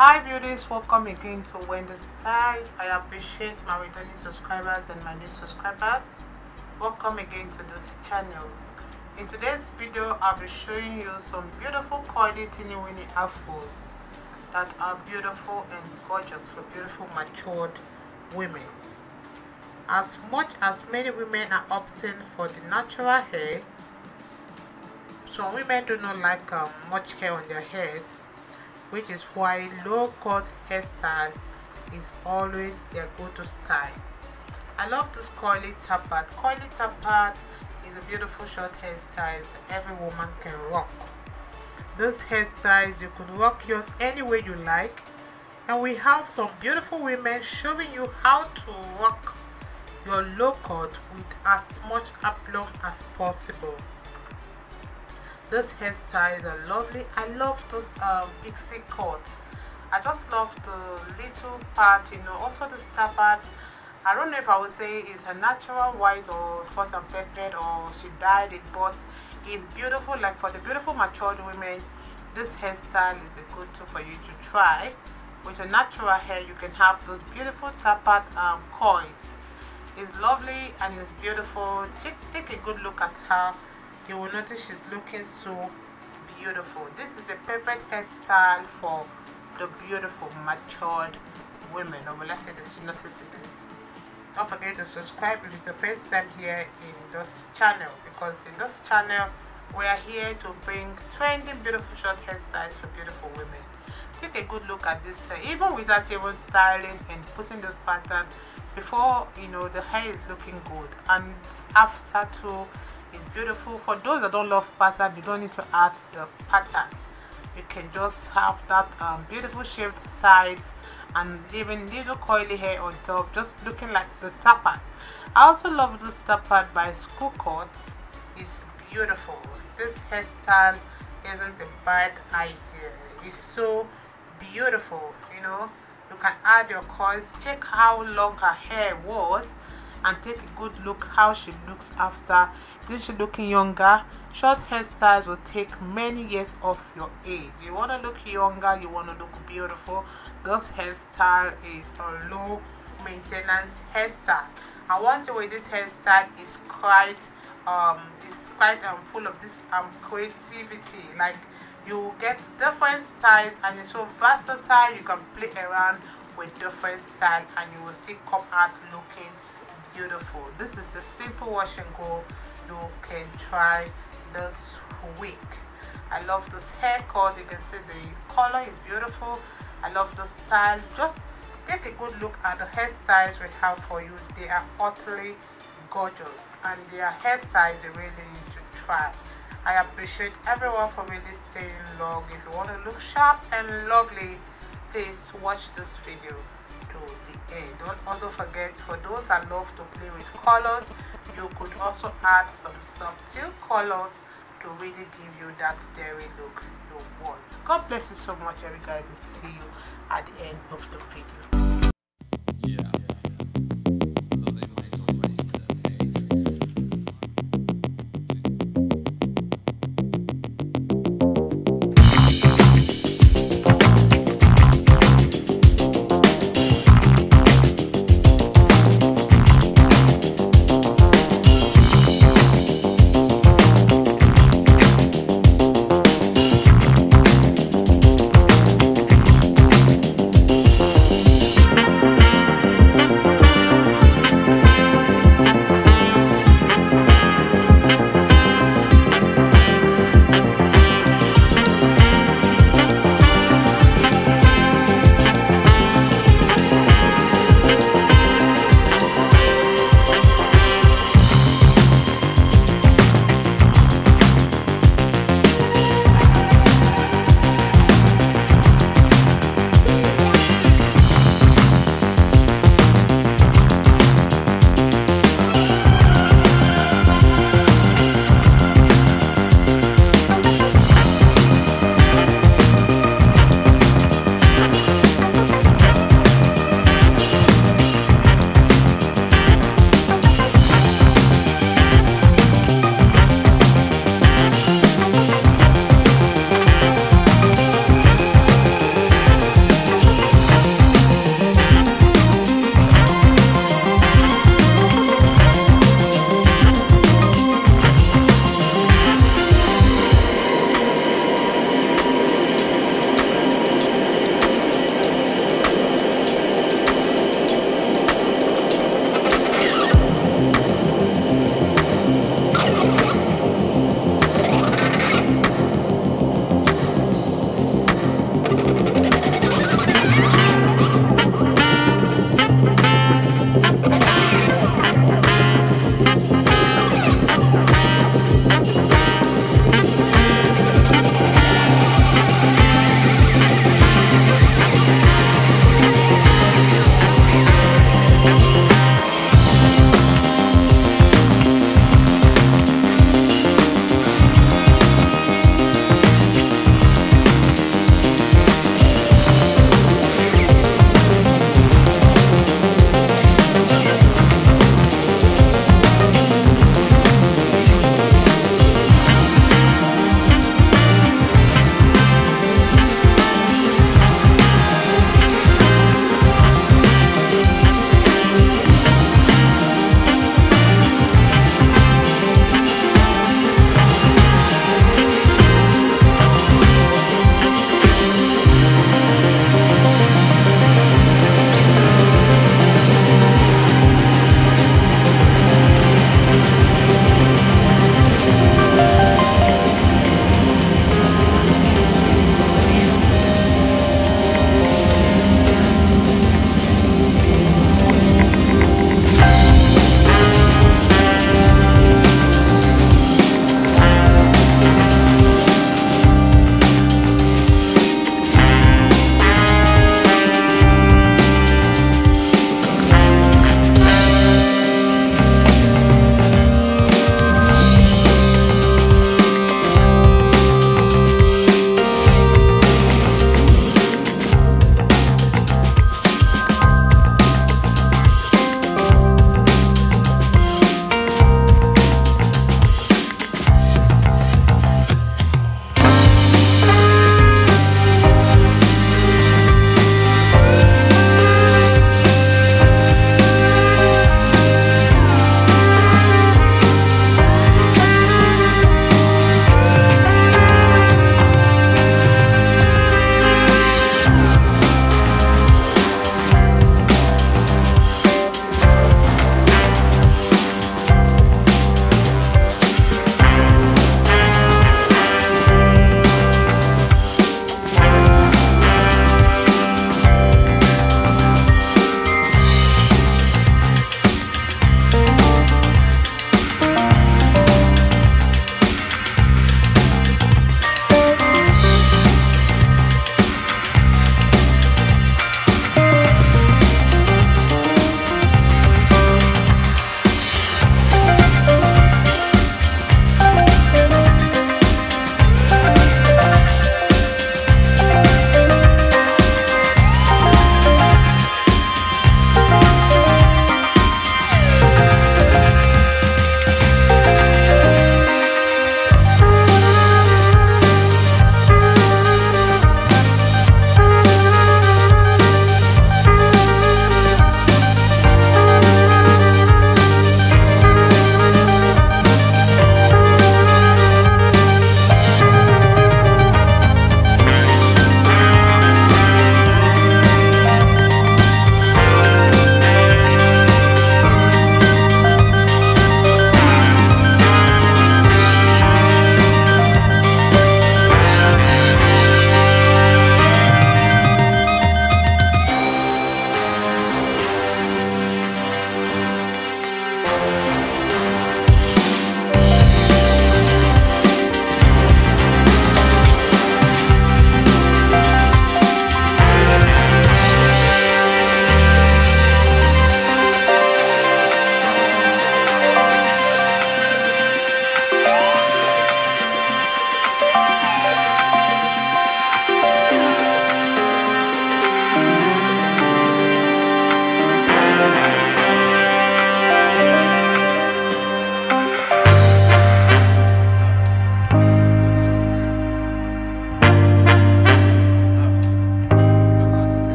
Hi beauties, welcome again to Wendy's Styles. I appreciate my returning subscribers and my new subscribers. Welcome again to this channel. In today's video, I'll be showing you some beautiful coily teeny-weeny afros that are beautiful and gorgeous for beautiful matured women. As much as many women are opting for the natural hair, some women do not like much hair on their heads, which is why low-cut hairstyle is always their go-to style. I love this coily tapered. Coily tapered is a beautiful short hairstyle every woman can rock. These hairstyles, you could rock yours any way you like, and we have some beautiful women showing you how to rock your low-cut with as much aplomb as possible. These hairstyles are lovely. I love those PIXIE cut. I just love the little part, you know. Also this tapered, I don't know if I would say it's a natural white or salt and peppered, or she dyed it, but it's beautiful. Like for the beautiful matured women, this hairstyle is a good tool for you to try. With a natural hair, you can have those beautiful tapered coils. It's lovely and it's beautiful. Take a good look at her. You will notice she's looking so beautiful. This is a perfect hairstyle for the beautiful matured women, or let's say the senior citizens. Don't forget to subscribe if it's the first time here in this channel, because in this channel we are here to bring trending beautiful short hairstyles for beautiful women. Take a good look at this hair, even without even styling and putting this pattern. Before you know, the hair is looking good, and this after too is beautiful. For those that don't love pattern, you don't need to add the pattern. You can just have that beautiful shaped sides and leaving little coily hair on top, just looking like the tapered. I also love this tapered by School Cuts. It's beautiful. This hairstyle isn't a bad idea. It's so beautiful, you know. You can add your coils. Check how long her hair was and take a good look how she looks after. Isn't she looking younger? Short hairstyles will take many years off your age. You want to look younger, you want to look beautiful. This hairstyle is a low maintenance hairstyle. And one thing with this hairstyle is quite full of this creativity. Like, you get different styles and it's so versatile. You can play around with different style and you will still come out looking beautiful. This is a simple wash and go. You can try this week. I love this haircut. You can see the color is beautiful. I love the style. Just take a good look at the hairstyles we have for you. They are utterly gorgeous and they are hairstyles you really need to try. I appreciate everyone for really staying long. If you want to look sharp and lovely, please watch this video to the end. Don't also forget, for those that love to play with colors, you could also add some subtle colors to really give you that dairy look you want. God bless you so much, every guys, and see you at the end of the video.